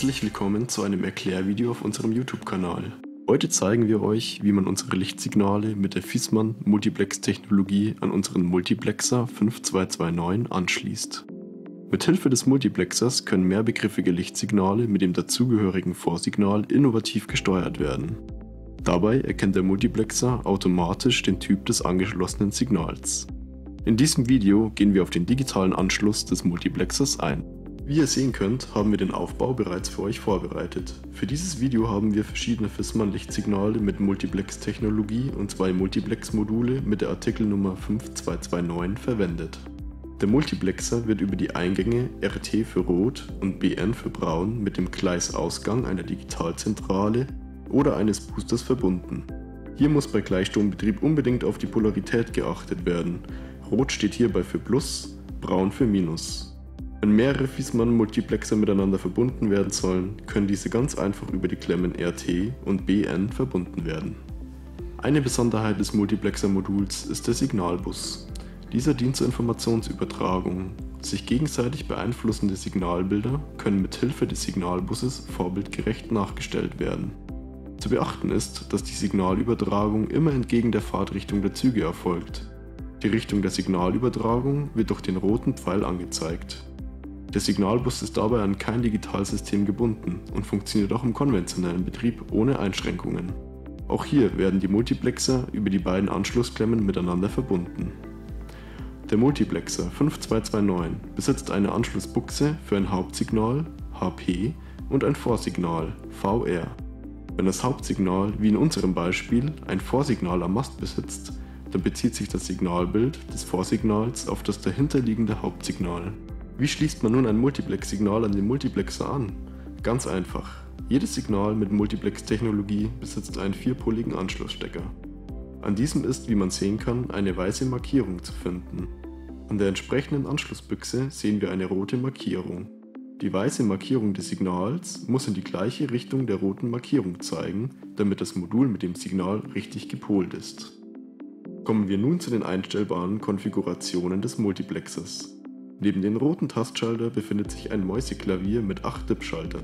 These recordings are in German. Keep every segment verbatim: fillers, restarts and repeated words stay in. Herzlich willkommen zu einem Erklärvideo auf unserem YouTube-Kanal. Heute zeigen wir euch, wie man unsere Lichtsignale mit der Viessmann-Multiplex-Technologie an unseren Multiplexer fünf zwei zwei neun anschließt. Mithilfe des Multiplexers können mehrbegrifffige Lichtsignale mit dem dazugehörigen Vorsignal innovativ gesteuert werden. Dabei erkennt der Multiplexer automatisch den Typ des angeschlossenen Signals. In diesem Video gehen wir auf den digitalen Anschluss des Multiplexers ein. Wie ihr sehen könnt, haben wir den Aufbau bereits für euch vorbereitet. Für dieses Video haben wir verschiedene Viessmann-Lichtsignale mit Multiplex-Technologie und zwei Multiplex-Module mit der Artikelnummer fünf zwei zwei neun verwendet. Der Multiplexer wird über die Eingänge R T für Rot und B N für Braun mit dem Gleisausgang einer Digitalzentrale oder eines Boosters verbunden. Hier muss bei Gleichstrombetrieb unbedingt auf die Polarität geachtet werden. Rot steht hierbei für Plus, Braun für Minus. Wenn mehrere Viessmann-Multiplexer miteinander verbunden werden sollen, können diese ganz einfach über die Klemmen R T und B N verbunden werden. Eine Besonderheit des Multiplexer-Moduls ist der Signalbus. Dieser dient zur Informationsübertragung. Sich gegenseitig beeinflussende Signalbilder können mithilfe des Signalbusses vorbildgerecht nachgestellt werden. Zu beachten ist, dass die Signalübertragung immer entgegen der Fahrtrichtung der Züge erfolgt. Die Richtung der Signalübertragung wird durch den roten Pfeil angezeigt. Der Signalbus ist dabei an kein Digitalsystem gebunden und funktioniert auch im konventionellen Betrieb ohne Einschränkungen. Auch hier werden die Multiplexer über die beiden Anschlussklemmen miteinander verbunden. Der Multiplexer fünf zwei zwei neun besitzt eine Anschlussbuchse für ein Hauptsignal H P und ein Vorsignal V R. Wenn das Hauptsignal, wie in unserem Beispiel, ein Vorsignal am Mast besitzt, dann bezieht sich das Signalbild des Vorsignals auf das dahinterliegende Hauptsignal. Wie schließt man nun ein Multiplex-Signal an den Multiplexer an? Ganz einfach. Jedes Signal mit Multiplex-Technologie besitzt einen vierpoligen Anschlussstecker. An diesem ist, wie man sehen kann, eine weiße Markierung zu finden. An der entsprechenden Anschlussbüchse sehen wir eine rote Markierung. Die weiße Markierung des Signals muss in die gleiche Richtung der roten Markierung zeigen, damit das Modul mit dem Signal richtig gepolt ist. Kommen wir nun zu den einstellbaren Konfigurationen des Multiplexers. Neben dem roten Tastschalter befindet sich ein Mäuseklavier mit acht D I P-Schaltern.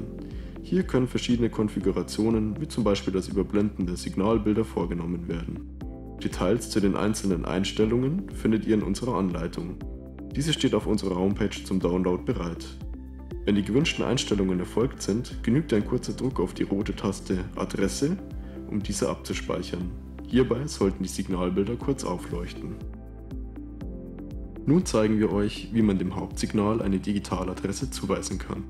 Hier können verschiedene Konfigurationen, wie zum Beispiel das Überblenden der Signalbilder, vorgenommen werden. Details zu den einzelnen Einstellungen findet ihr in unserer Anleitung. Diese steht auf unserer Homepage zum Download bereit. Wenn die gewünschten Einstellungen erfolgt sind, genügt ein kurzer Druck auf die rote Taste Adresse, um diese abzuspeichern. Hierbei sollten die Signalbilder kurz aufleuchten. Nun zeigen wir euch, wie man dem Hauptsignal eine Digitaladresse zuweisen kann.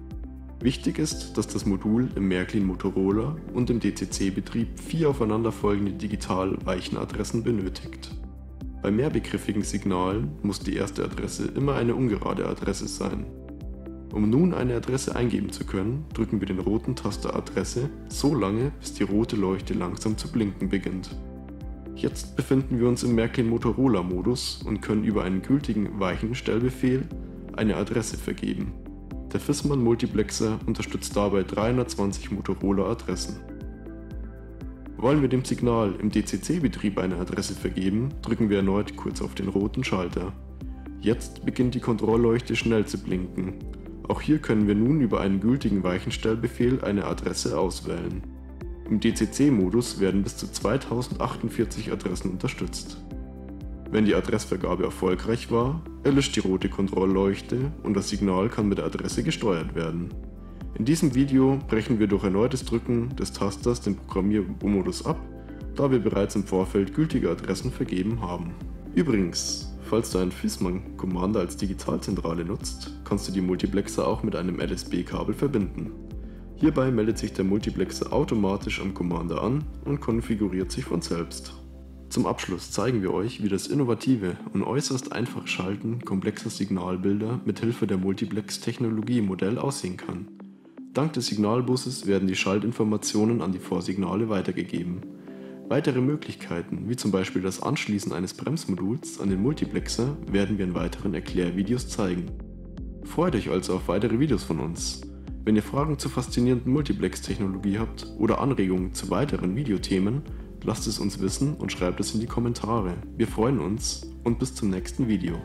Wichtig ist, dass das Modul im Märklin Motorola und im D C C-Betrieb vier aufeinanderfolgende Digital-Weichenadressen benötigt. Bei mehrbegriffigen Signalen muss die erste Adresse immer eine ungerade Adresse sein. Um nun eine Adresse eingeben zu können, drücken wir den roten Taster Adresse so lange, bis die rote Leuchte langsam zu blinken beginnt. Jetzt befinden wir uns im Märklin Motorola Modus und können über einen gültigen Weichenstellbefehl eine Adresse vergeben. Der Viessmann Multiplexer unterstützt dabei dreihundertzwanzig Motorola Adressen. Wollen wir dem Signal im D C C-Betrieb eine Adresse vergeben, drücken wir erneut kurz auf den roten Schalter. Jetzt beginnt die Kontrollleuchte schnell zu blinken. Auch hier können wir nun über einen gültigen Weichenstellbefehl eine Adresse auswählen. Im D C C-Modus werden bis zu zweitausend achtundvierzig Adressen unterstützt. Wenn die Adressvergabe erfolgreich war, erlischt die rote Kontrollleuchte und das Signal kann mit der Adresse gesteuert werden. In diesem Video brechen wir durch erneutes Drücken des Tasters den Programmiermodus ab, da wir bereits im Vorfeld gültige Adressen vergeben haben. Übrigens, falls du einen Viessmann-Commander als Digitalzentrale nutzt, kannst du die Multiplexer auch mit einem L S B-Kabel verbinden. Hierbei meldet sich der Multiplexer automatisch am Commander an und konfiguriert sich von selbst. Zum Abschluss zeigen wir euch, wie das innovative und äußerst einfache Schalten komplexer Signalbilder mithilfe der Multiplex-Technologie-Modell aussehen kann. Dank des Signalbusses werden die Schaltinformationen an die Vorsignale weitergegeben. Weitere Möglichkeiten, wie zum Beispiel das Anschließen eines Bremsmoduls an den Multiplexer, werden wir in weiteren Erklärvideos zeigen. Freut euch also auf weitere Videos von uns! Wenn ihr Fragen zur faszinierenden Multiplex-Technologie habt oder Anregungen zu weiteren Videothemen, lasst es uns wissen und schreibt es in die Kommentare. Wir freuen uns und bis zum nächsten Video.